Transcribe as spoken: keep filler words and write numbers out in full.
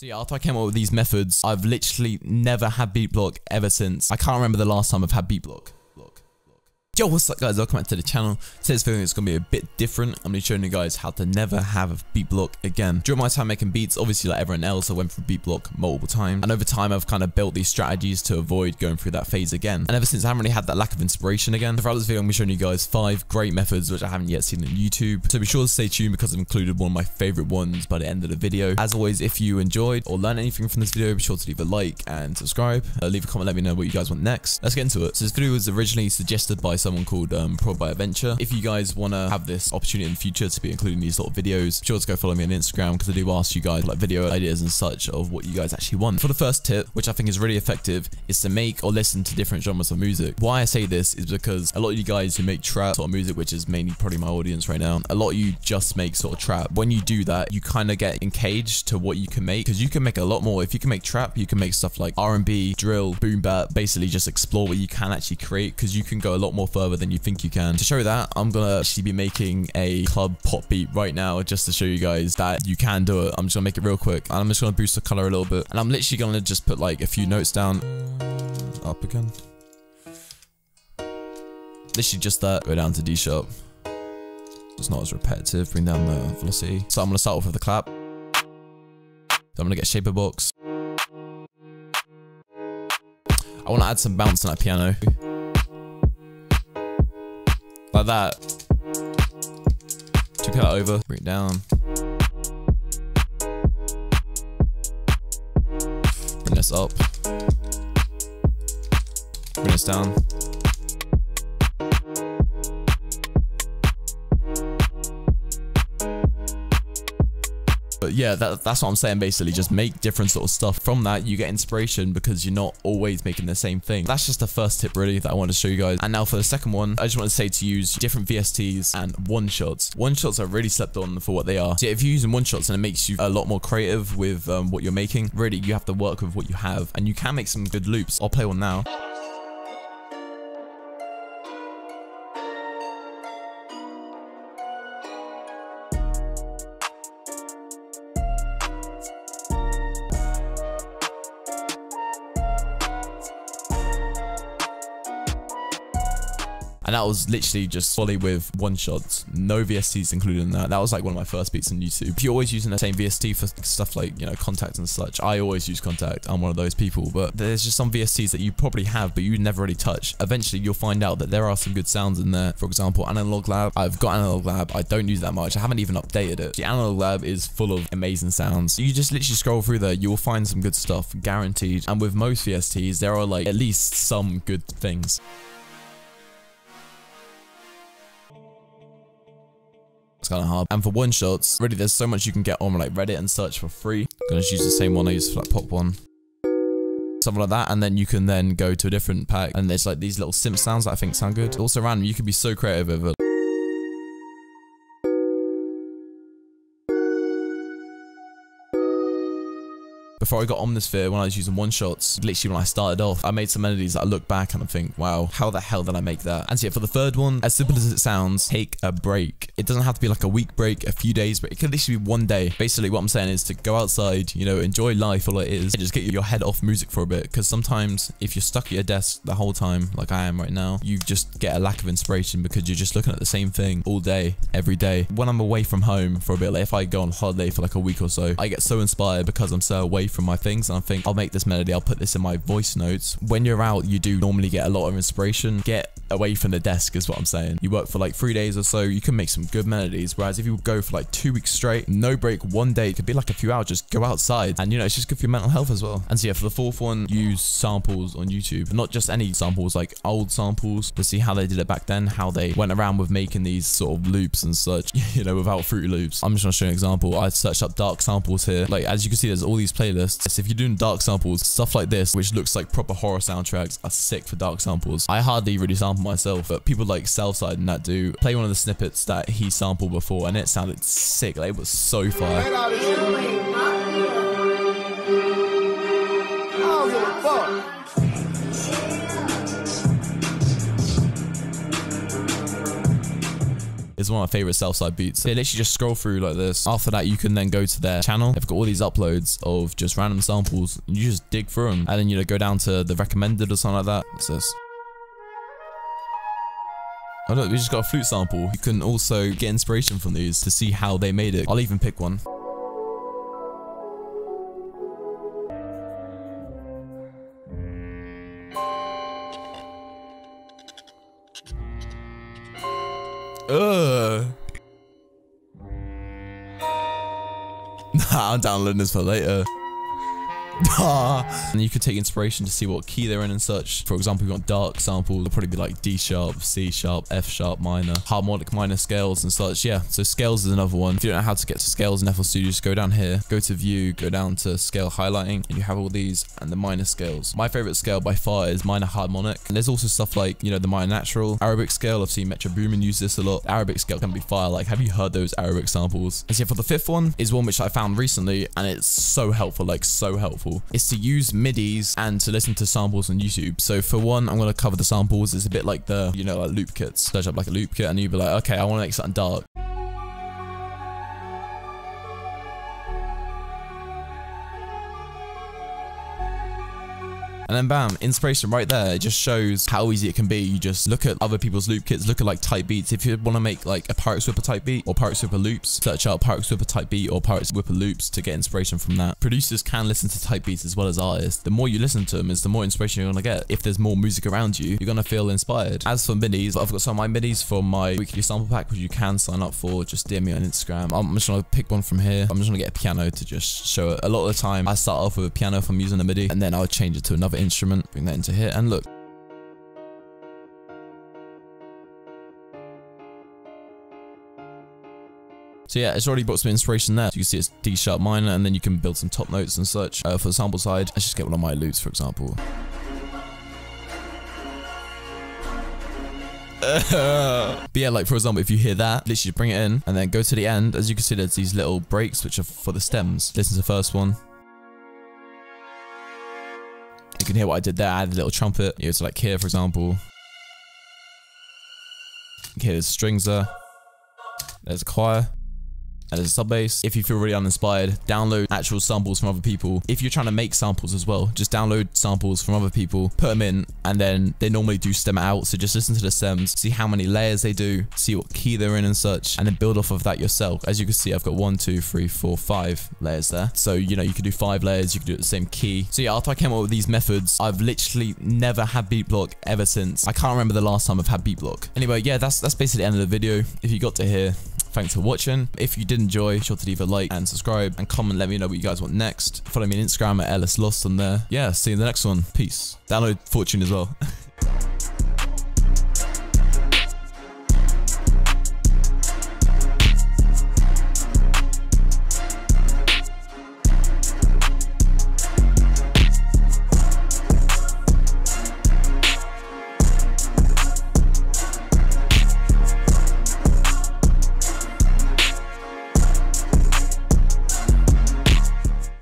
So yeah, after I came up with these methods, I've literally never had beat block ever since. I can't remember the last time I've had beat block. Yo, what's up guys, welcome back to the channel. Today's video is going to be a bit different. I'm going to be showing you guys how to never have a beat block again. During my time making beats, obviously like everyone else, I went through beat block multiple times. And over time, I've kind of built these strategies to avoid going through that phase again. And ever since, I haven't really had that lack of inspiration again. So throughout this video, I'm going to be showing you guys five great methods, which I haven't yet seen on YouTube. So be sure to stay tuned because I've included one of my favorite ones by the end of the video. As always, if you enjoyed or learned anything from this video, be sure to leave a like and subscribe. Uh, leave a comment, let me know what you guys want next. Let's get into it. So this video was originally suggested by some someone called um, Prod by Adventure. If you guys want to have this opportunity in the future to be including these sort of videos, be sure to go follow me on Instagram because I do ask you guys like video ideas and such of what you guys actually want. For the first tip, which I think is really effective, is to make or listen to different genres of music. Why I say this is because a lot of you guys who make trap sort of music, which is mainly probably my audience right now, a lot of you just make sort of trap. When you do that, you kind of get encaged to what you can make because you can make a lot more. If you can make trap, you can make stuff like R and B, drill, boom bap, basically just explore what you can actually create because you can go a lot more further than you think you can. To show that, I'm gonna actually be making a club pop beat right now just to show you guys that you can do it. I'm just gonna make it real quick and I'm just gonna boost the color a little bit and I'm literally gonna just put like a few notes down. Up again. Literally just that. Go down to D sharp. It's not as repetitive. Bring down the velocity. So I'm gonna start off with the clap. Then I'm gonna get Shaper Box. I wanna add some bounce on that piano. Like that. Took that over, bring it down. Bring this up. Bring this down. But yeah, that, that's what I'm saying basically. Just make different sort of stuff. From that, you get inspiration because you're not always making the same thing. That's just the first tip really that I want to show you guys. And now for the second one, I just want to say to use different V S Ts and one-shots. One-shots are really slept on for what they are. So if you're using one-shots and it makes you a lot more creative with um, what you're making, really you have to work with what you have and you can make some good loops. I'll play one now. And that was literally just fully with one shots, no V S Ts included in that. That was like one of my first beats on YouTube. If you're always using the same V S T for stuff like, you know, contact and such, I always use contact. I'm one of those people, but there's just some V S Ts that you probably have, but you never really touch. Eventually you'll find out that there are some good sounds in there. For example, Analog Lab. I've got Analog Lab. I don't use that much. I haven't even updated it. The Analog Lab is full of amazing sounds. You just literally scroll through there. You'll find some good stuff, guaranteed. And with most V S Ts, there are like at least some good things. Kind of hard. And for one shots, really there's so much you can get on like Reddit and such for free. I'm gonna just use the same one I used for that pop one, something like that, and then you can then go to a different pack and there's like these little simp sounds that I think sound good. Also random, you can be so creative with it. Before I got Omnisphere, when I was using one shots, literally when I started off, I made some melodies that I look back and I think, wow, how the hell did I make that? And so yeah, for the third one, as simple as it sounds, take a break. It doesn't have to be like a week break, a few days, but it could literally be one day. Basically what I'm saying is to go outside, you know, enjoy life, all it is, and just get your head off music for a bit. Because sometimes if you're stuck at your desk the whole time, like I am right now, you just get a lack of inspiration because you're just looking at the same thing all day, every day. When I'm away from home for a bit, like if I go on holiday for like a week or so, I get so inspired because I'm so away from my things and I think I'll make this melody, I'll put this in my voice notes. When you're out, you do normally get a lot of inspiration. Get away from the desk is what I'm saying. You work for like three days or so, you can make some good melodies. Whereas if you go for like two weeks straight, no break, one day, it could be like a few hours, just go outside. And you know, it's just good for your mental health as well. And so yeah, for the fourth one, use samples on YouTube. Not just any samples, like old samples to see how they did it back then, how they went around with making these sort of loops and such, you know, without Fruity Loops. I'm just gonna show you an example. I searched up dark samples here. Like, as you can see, there's all these playlists. So if you're doing dark samples, stuff like this, which looks like proper horror soundtracks, are sick for dark samples. I hardly really sample myself, but people like Southside and that do play one of the snippets that he sampled before and it sounded sick. Like, it was so fire. is one of my favorite Southside beats. They literally just scroll through like this. After that, you can then go to their channel. They've got all these uploads of just random samples. And you just dig through them, and then you know, go down to the recommended or something like that. What's this? Oh look, we just got a flute sample. You can also get inspiration from these to see how they made it. I'll even pick one. Ugh. Nah, I'm downloading this for later. And you could take inspiration to see what key they're in and such. For example, you want dark samples, it'll probably be like D sharp, C sharp, F sharp minor, harmonic minor scales and such. Yeah, so scales is another one. If you don't know how to get to scales in F L Studio, just go down here, go to view, go down to scale highlighting, and you have all these and the minor scales. My favorite scale by far is minor harmonic. And there's also stuff like, you know, the minor natural, Arabic scale. I've seen Metro Boomin use this a lot. Arabic scale can be fire. Like, have you heard those Arabic samples? And so for the fifth one is one which I found recently, and it's so helpful, like so helpful. Is to use midis and to listen to samples on YouTube. So for one, I'm going to cover the samples. It's a bit like the, you know, like loop kits. Search up like a loop kit and you'll be like, okay, I want to make something dark. And then bam, inspiration right there. It just shows how easy it can be. You just look at other people's loop kits, look at like type beats. If you want to make like a Pirate Swipper type beat or Pirate Swipper loops, search out Pirate Swipper type beat or Pirate Swipper loops to get inspiration from that. Producers can listen to type beats as well as artists. The more you listen to them is the more inspiration you're going to get. If there's more music around you, you're going to feel inspired. As for midis, I've got some of my midis for my weekly sample pack, which you can sign up for. Just D M me on Instagram. I'm just going to pick one from here. I'm just going to get a piano to just show it. A lot of the time I start off with a piano if I'm using a midi, and then I'll change it to another instrument, bring that into here, and look. So yeah, it's already brought some inspiration there. So you can see it's D sharp minor, and then you can build some top notes and such. Uh, for the sample side, let's just get one of my loops, for example. But yeah, like for example, if you hear that, literally bring it in, and then go to the end. As you can see, there's these little breaks, which are for the stems. Listen to the first one. You can hear what I did there. I added a little trumpet. You know, so like here, for example. Okay, there's strings there. There's a choir. And there's a sub bass. If you feel really uninspired, download actual samples from other people. If you're trying to make samples as well, just download samples from other people, put them in, and then they normally do stem it out. So just listen to the stems, see how many layers they do, see what key they're in and such, and then build off of that yourself. As you can see, I've got one, two, three, four, five layers there. So, you know, you could do five layers, you could do it the same key. So yeah, after I came up with these methods, I've literally never had beat block ever since. I can't remember the last time I've had beat block. Anyway, yeah, that's, that's basically the end of the video. If you got to here, thanks for watching. If you did enjoy, be sure to leave a like and subscribe and comment. Let me know what you guys want next. Follow me on Instagram at Ellis Lost on there. Yeah, see you in the next one. Peace. Download Fortune as well.